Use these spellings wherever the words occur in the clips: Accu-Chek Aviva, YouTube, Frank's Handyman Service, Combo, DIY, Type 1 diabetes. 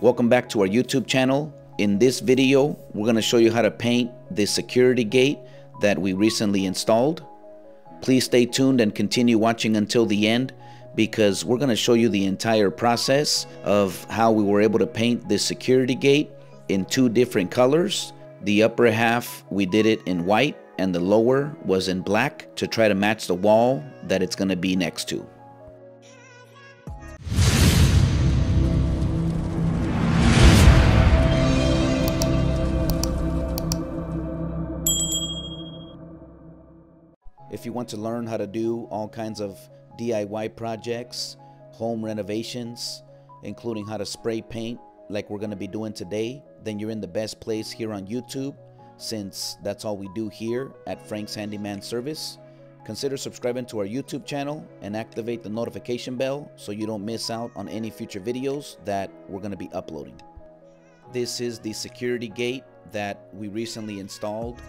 Welcome back to our YouTube channel. In this video, we're going to show you how to paint the security gate that we recently installed. Please stay tuned and continue watching until the end, because we're going to show you the entire process of how we were able to paint this security gate in two different colors. The upper half, we did it in white, and the lower was in black to try to match the wall that it's going to be next to. If you want to learn how to do all kinds of DIY projects, home renovations, including how to spray paint like we're going to be doing today, then you're in the best place here on YouTube, since that's all we do here at Frank's Handyman Service. Consider subscribing to our YouTube channel and activate the notification bell so you don't miss out on any future videos that we're going to be uploading. This is the security gate that we recently installed.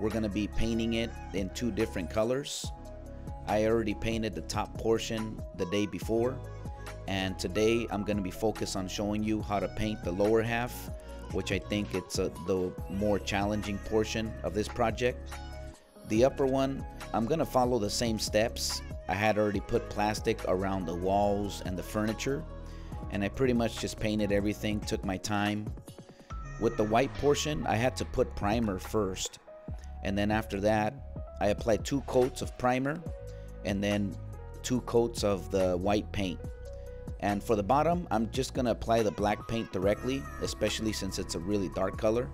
We're going to be painting it in two different colors. I already painted the top portion the day before, and today I'm going to be focused on showing you how to paint the lower half, which I think it's the more challenging portion of this project. The upper one, I'm going to follow the same steps. I had already put plastic around the walls and the furniture, and I pretty much just painted everything, took my time. With the white portion, I had to put primer first, and then after that, I applied two coats of primer and then two coats of the white paint. And for the bottom, I'm just gonna apply the black paint directly, especially since it's a really dark color.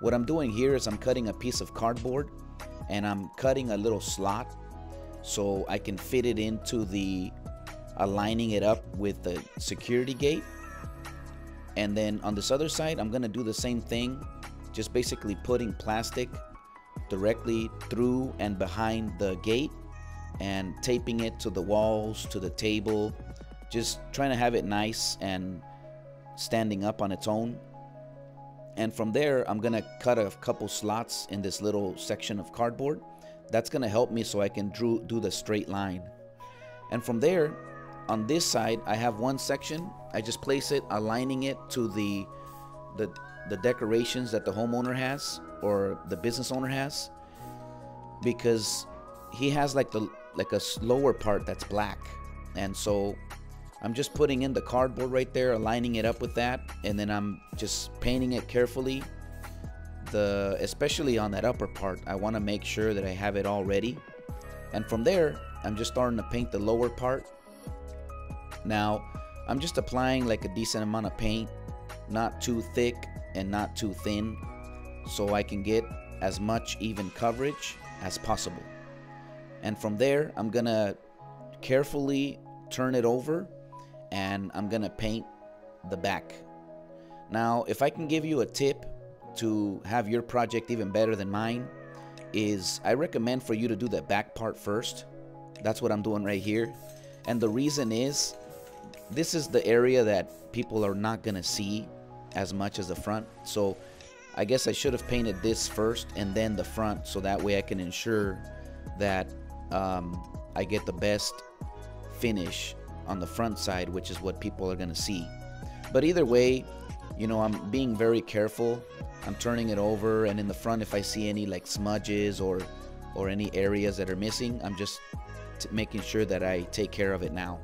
What I'm doing here is I'm cutting a piece of cardboard and I'm cutting a little slot so I can fit it into the, aligning it up with the security gate. And then on this other side, I'm gonna do the same thing, just basically putting plastic directly through and behind the gate and taping it to the walls, to the table, just trying to have it nice and standing up on its own. And from there, I'm gonna cut a couple slots in this little section of cardboard. That's gonna help me so I can do the straight line. And from there, on this side, I have one section. I just place it, aligning it to the decorations that the homeowner has or the business owner has, because he has like a lower part that's black. And so I'm just putting in the cardboard right there, aligning it up with that, and then I'm just painting it carefully. Especially on that upper part, I want to make sure that I have it all ready. And from there, I'm just starting to paint the lower part. Now, I'm just applying like a decent amount of paint, not too thick and not too thin, so I can get as much even coverage as possible. And from there, I'm gonna carefully turn it over and I'm gonna paint the back. Now, if I can give you a tip to have your project even better than mine, is I recommend for you to do the back part first. That's what I'm doing right here. And the reason is, this is the area that people are not gonna see as much as the front. So I guess I should have painted this first and then the front, so that way I can ensure that I get the best finish on the front side, which is what people are gonna see. But either way, you know, I'm being very careful. I'm turning it over, and in the front, if I see any like smudges or any areas that are missing, I'm just making sure that I take care of it now.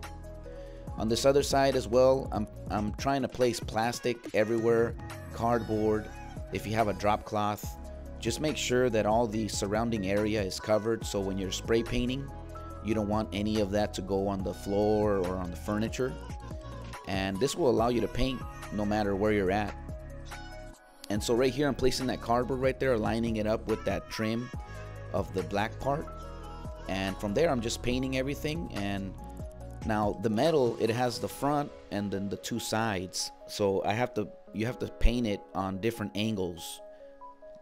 On this other side as well, I'm trying to place plastic everywhere, cardboard. If you have a drop cloth, just make sure that all the surrounding area is covered, so when you're spray painting, you don't want any of that to go on the floor or on the furniture. And this will allow you to paint no matter where you're at. And so right here, I'm placing that cardboard right there, aligning it up with that trim of the black part. And from there, I'm just painting everything. And now the metal, it has the front and then the two sides. So you have to paint it on different angles,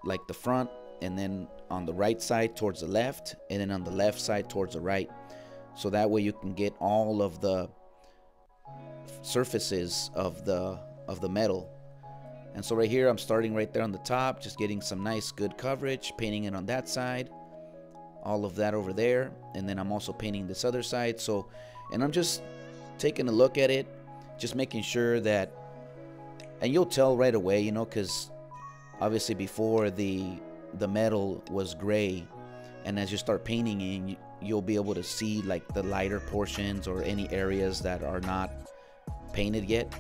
like the front, and then on the right side towards the left, and then on the left side towards the right. So that way you can get all of the surfaces of the metal. And so right here, I'm starting right there on the top, just getting some nice good coverage, painting it on that side, all of that over there. And then I'm also painting this other side. So, and I'm just taking a look at it, just making sure that And you'll tell right away, you know, because obviously before the metal was gray, and as you start painting in, you'll be able to see like the lighter portions or any areas that are not painted yet.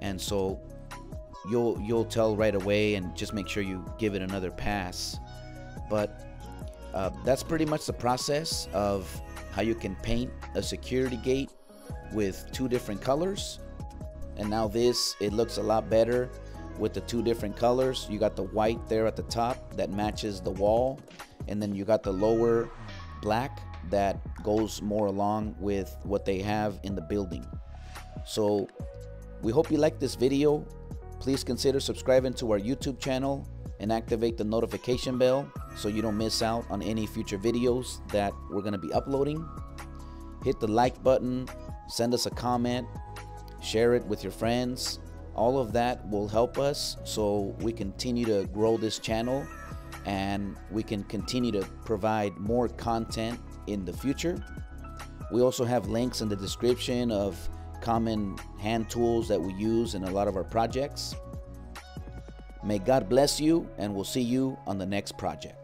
And so you'll tell right away, and just make sure you give it another pass. But that's pretty much the process of how you can paint a security gate with two different colors. And now this, it looks a lot better with the two different colors. You got the white there at the top that matches the wall, and then you got the lower black that goes more along with what they have in the building. So we hope you liked this video. Please consider subscribing to our YouTube channel and activate the notification bell so you don't miss out on any future videos that we're going to be uploading. Hit the like button, send us a comment, share it with your friends. All of that will help us so we continue to grow this channel and we can continue to provide more content in the future. We also have links in the description of common hand tools that we use in a lot of our projects. May God bless you, and we'll see you on the next project.